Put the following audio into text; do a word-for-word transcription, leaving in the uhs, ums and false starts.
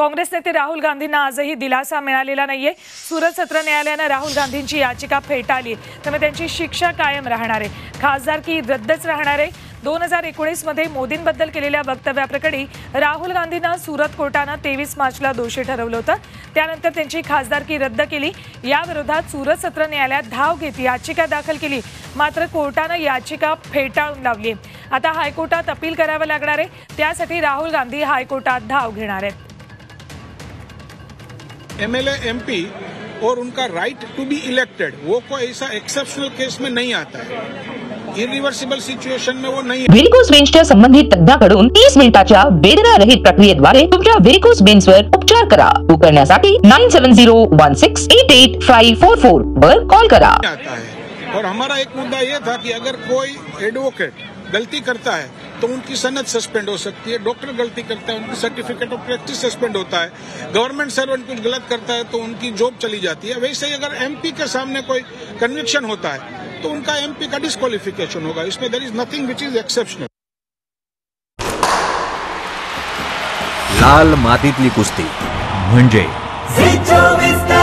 काँग्रेस नेते राहुल गांधींना आजही दिलासा मिळालेला नाहीये। सुरत सत्र न्यायालयाने राहुल गांधींची याचिका फेटाळली, त्यामुळे त्यांची शिक्षा कायम राहणार आहे, खासदारकी रद्दच राहणार आहे। दोन हजार एकोणीस मध्ये मोदींबद्दल केलेल्या वक्तव्याप्रकरणी राहुल गांधींना सुरत कोर्टाने तेवीस मार्चला दोषी ठरवलं होतं। त्यानंतर त्यांची खासदारकी रद्द केली। या विरोधात सुरत सत्र न्यायालयात धाव घेत याचिका दाखल केली, मात्र कोर्टाने याचिका फेटाळून लावली। आता हायकोर्टात अपील करावे लागणार आहे, त्यासाठी राहुल गांधी हाईकोर्टात धाव घेणार आहेत। एमएलए एमपी और उनका राइट टू बी इलेक्टेड वो कोई ऐसा एक्सेप्शनल केस में नहीं आता है, इरिव्हर्सिबल सिच्युएशन में वो नहीं है। व्हेरिकोज वेन्सच्या संबंधित तज्ञाकडून तीस मिनिटाच्या वेदनारहित प्रक्रियेद्वारे तुमच्या व्हेरिकोज वेन्सवर उपचार करा। तो करण्यासाठी nine seven zero one six eight eight five four four वर कॉल करा। और हमारा एक मुद्दा ये था कि अगर कोई एडवोकेट गलती करता है तो उनकी सनद सस्पेंड हो सकती है, डॉक्टर गलती करता है उनकी सर्टिफिकेट ऑफ प्रैक्टिस सस्पेंड होता है, गवर्नमेंट सर्वेंट कुछ गलत करता है तो उनकी जॉब चली जाती है। वैसे ही अगर एमपी के सामने कोई कन्विक्शन होता है तो उनका एमपी का डिस्क्वालिफिकेशन होगा। इसमें there is nothing which is exceptional. लाल मातीतली कुस्ती म्हणजे